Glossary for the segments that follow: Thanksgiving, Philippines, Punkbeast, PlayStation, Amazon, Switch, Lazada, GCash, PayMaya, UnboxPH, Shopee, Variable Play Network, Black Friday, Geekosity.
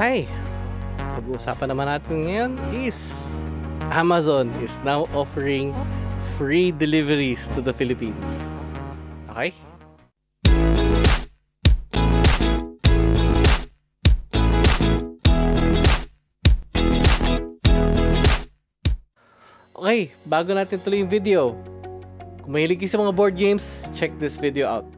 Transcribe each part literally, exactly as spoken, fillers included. Hi! Pag-uusapan naman natin ngayon is Amazon is now offering free deliveries to the Philippines. Okay? Okay, bago natin tuloy yung video, kung mahilig kayo sa mga board games, check this video out.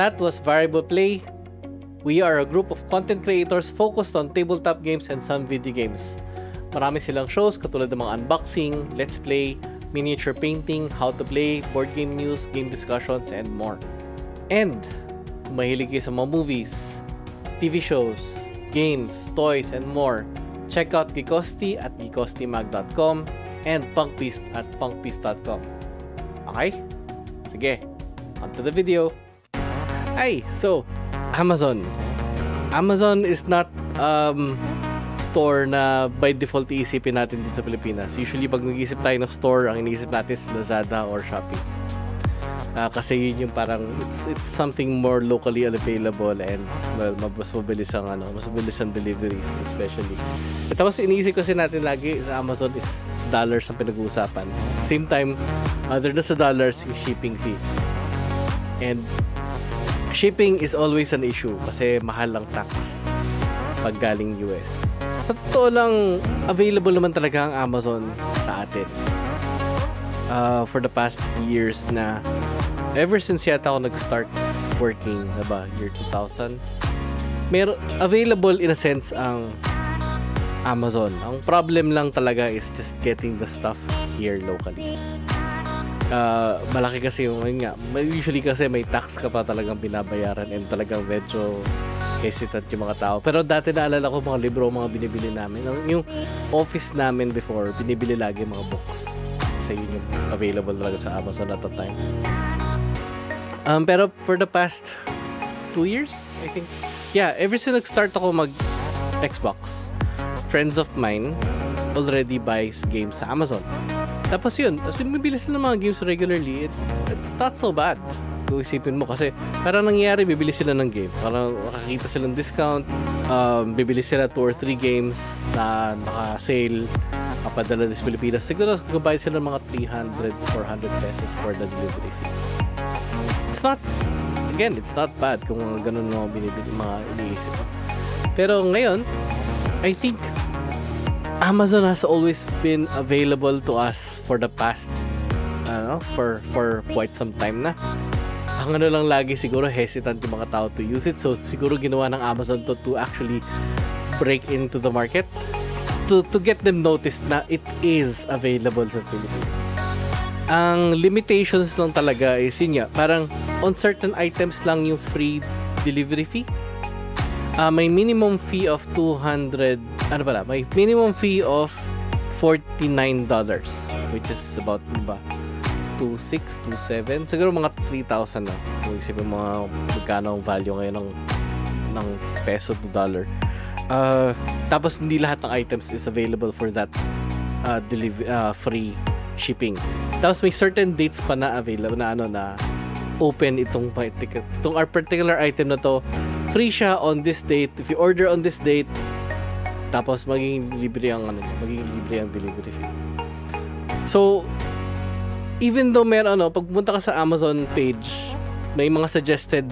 That was Variable Play. We are a group of content creators focused on tabletop games and some video games. Marami silang shows katulad ng mga unboxing, let's play, miniature painting, how to play, board game news, game discussions, and more. And kung mahilig kayo sa mga movies, T V shows, games, toys, and more, check out Geekosity at geekositymag dot com and punkbeast at punkbeast dot com. Okay? Sige, on to the video. Hi! So, Amazon. Amazon is not um, store na by default iisipin natin dito sa Pilipinas. Usually, pag nag-iisip tayo ng store, ang iniisip natin is Lazada or Shopee. Uh, kasi yun yung parang, it's, it's something more locally available and well, mas mabilis ang, ano, mas mabilis ang deliveries, especially. At tapos, iniisip kasi natin lagi sa Amazon is dollars ang pinag-uusapan. Same time, other than sa dollars, yung shipping fee. And shipping is always an issue kasi mahal ang tax pag galing U S. Sa totoo lang, available naman talaga ang Amazon sa atin. Uh, for the past years na, ever since yata ako nag-start working, diba, year two thousand, meron, available in a sense ang Amazon. Ang problem lang talaga is just getting the stuff here locally. Uh, malaki kasi yung nga, usually kasi may tax ka pa talagang binabayaran and talagang medyo hesitant yung mga tao. Pero dati naalala ko mga libro, mga binibili namin. Yung office namin before, binibili lagi mga books. Kasi yun yung available talaga sa Amazon at that time. Um, pero for the past two years, I think, yeah, ever since nag-start ako mag-Xbox, friends of mine already buys games sa Amazon. Tapos yun, kasi mabilis lang ng mga games regularly, it's, it's not so bad. Kung isipin mo kasi, parang nangyari, bibili sila ng game. Parang makakita silang discount, um, bibili sila two or three games na naka-sale, kapadala din sa Pilipinas. Siguro, kagabayad sila ng mga three hundred, four hundred pesos for the delivery fee. It's not, again, it's not bad kung ganun mo binibili, mga iniisip. Pero ngayon, I think, Amazon has always been available to us for the past, ano, for for quite some time na. Ang ano lang lagi siguro hesitant yung mga tao to use it. So siguro ginawa ng Amazon to to actually break into the market to to get them noticed na it is available sa Philippines. Ang limitations lang talaga is yun nga, parang on certain items lang yung free delivery fee. Uh, may minimum fee of two hundred, ano pala, may minimum fee of forty-nine dollars, which is about, diba, two six, two seven, siguro mga three thousand na. Kung isipin mga magkano ang value ngayon ng, ng peso to dollar. Uh, tapos hindi lahat ng items is available for that uh, delivery, uh, free shipping. Tapos may certain dates pa na available na ano na open itong itong our particular item na to, free siya on this date if you order on this date, tapos magiging libre ang ano magiging libre ang delivery fee. So even though meron ano, pag pumunta ka sa Amazon page, may mga suggested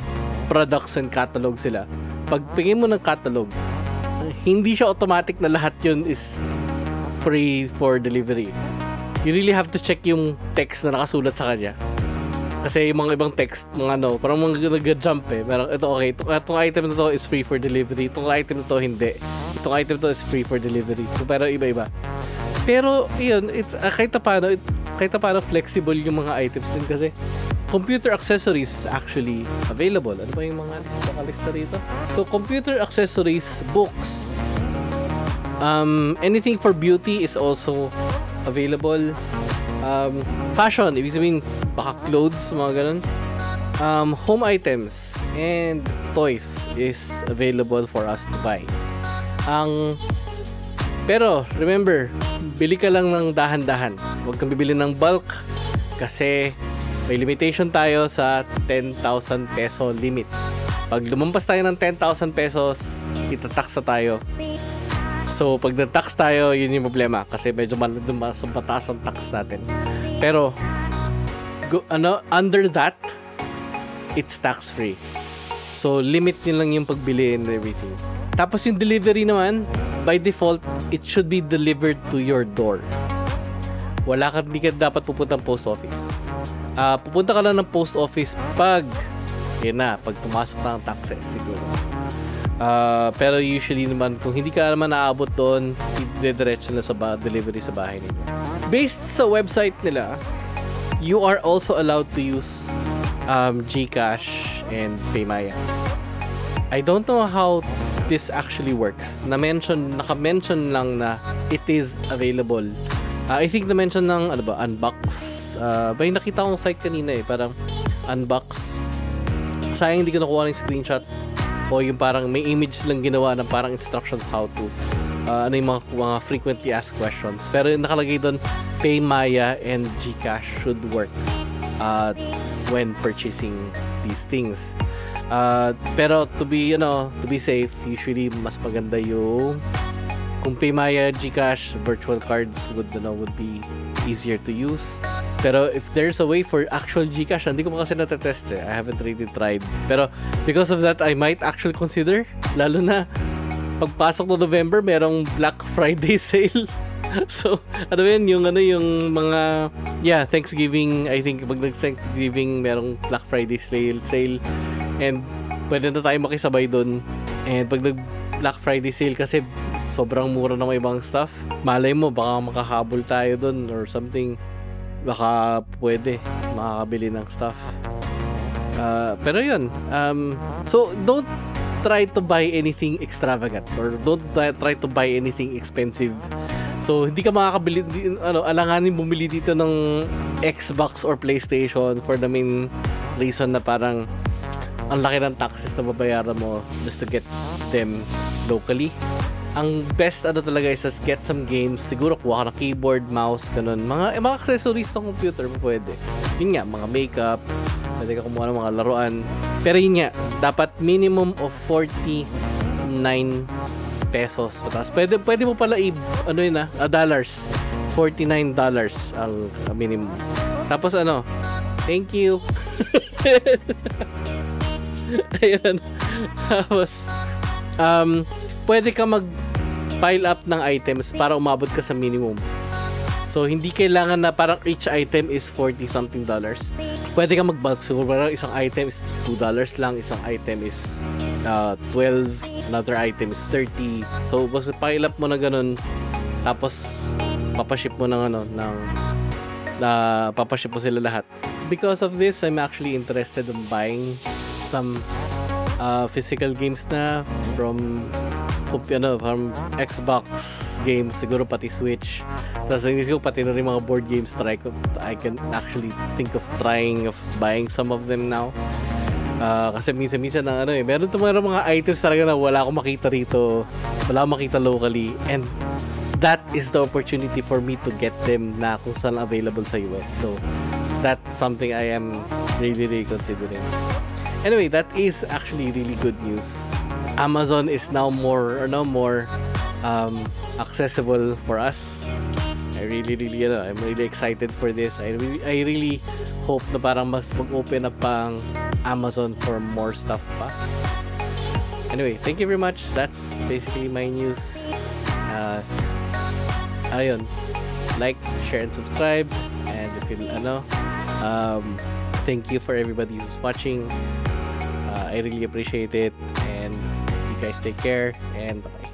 products and catalog sila. Pag pingin mo ng catalog, hindi siya automatic na lahat yun is free for delivery. You really have to check yung text na nakasulat sa kanya. Kasi yung mga ibang text, mga ano, parang mga nag-jump eh. Parang, ito okay, itong, itong item na to is free for delivery. Itong item na to, hindi. Itong item na to is free for delivery. Pero iba-iba. Pero, yun, it's, uh, kahit na paano, it, kahit na paano flexible yung mga items din kasi computer accessories is actually available. Ano ba yung mga nakalista rito? So, computer accessories, books. Um, anything for beauty is also available. Um, fashion, ibig sabihin, baka clothes, mga ganun. Um, home items and toys is available for us to buy. Ang... Pero, remember, bili ka lang ng dahan-dahan. Huwag kang bibili ng bulk kasi... may limitation tayo sa ten thousand peso limit. Pag lumampas tayo ng ten thousand pesos, itatax na tayo. So, pag natax tayo, yun yung problema. Kasi medyo mas mataas ang tax natin. Pero, go, ano, under that, it's tax-free. So, limit nyo lang yung pagbili and everything. Tapos yung delivery naman, by default, it should be delivered to your door. Wala ka, hindi ka dapat pupunta ng post office. Uh, pupunta ka lang ng post office pag yun na, pag pumasok na ang taxes siguro. Uh, pero usually naman, kung hindi ka naman naaabot doon, didiretso na sa delivery sa bahay ninyo. Based sa website nila, you are also allowed to use um, GCash and PayMaya. I don't know how this actually works. Na-mention, naka-mention lang na it is available. Uh, I think na-mention ng, ano ba, Unbox. Uh, may nakita akong site kanina eh, parang Unbox. Sayang hindi ko nakuha ng screenshot o yung parang may image lang ginawa ng parang instructions how to uh, ano yung mga, mga frequently asked questions. Pero yung nakalagay doon, PayMaya and GCash should work uh, when purchasing these things. Uh, pero to be, you know, to be safe, usually mas maganda yung kung PayMaya, GCash, virtual cards would, you know, would be easier to use. Pero if there's a way for actual GCash, hindi ko pa kasi natetest eh. I haven't really tried. Pero because of that, I might actually consider. Lalo na, pagpasok ng November, merong Black Friday sale. So, ano yun? Yung ano, yung mga... Yeah, Thanksgiving. I think pag nag-Thanksgiving, merong Black Friday sale. sale And pwede na tayo makisabay dun. And pag nag-Black Friday sale kasi... sobrang mura ng ibang stuff. Malay mo, baka makahabol tayo dun or something. Baka pwede makakabili ng stuff. Uh, pero yun. Um, so, don't try to buy anything extravagant or don't try to buy anything expensive. So, hindi ka makakabili, ano, alanganin bumili dito ng Xbox or PlayStation for the main reason na parang ang laki ng taxes na babayaran mo just to get them locally. Ang best ano talaga is just get some games. Siguro kuha ka ng keyboard, mouse, ganun. Mga, eh, mga accessories ng computer mo pwede. Yun nga, mga makeup, pwede ka kumuha ng mga laruan. Pero yun nga, dapat minimum of forty-nine pesos. Patas. Pwede, pwede mo pala i, ano yun ah, uh, dollars. forty-nine dollars ang minimum. Tapos ano, thank you. Ayun. Tapos, um, pwede ka mag pile up ng items para umabot ka sa minimum. So, hindi kailangan na parang each item is forty something dollars. Pwede ka mag-bulk. Siguro parang isang item is two dollars lang, isang item is uh, twelve, another item is thirty. So, basta pile up mo na ganun, tapos papaship mo ng ano, ng, uh, papaship mo sila lahat. Because of this, I'm actually interested in buying some uh, physical games na from... Ano, from Xbox games, siguro pati Switch. Tapos inisip ko pati na rin mga board games try ko. I can actually think of trying of buying some of them now. Uh, kasi minsan-minsan na ano eh, meron tumarang mga items talaga na wala akong makita rito. Wala akong makita locally. And that is the opportunity for me to get them na kung saan available sa U S. So that's something I am really, really considering. Anyway, that is actually really good news. Amazon is now more or no more um, accessible for us, I really, really, ano, I'm really excited for this. I really, I really hope na parang mas mag-open up pang Amazon for more stuff pa. Anyway, thank you very much. That's basically my news. Uh, ayun. Like, share, and subscribe. And if you, ano, um, thank you for everybody who's watching. Uh, I really appreciate it. And you guys take care. And bye-bye.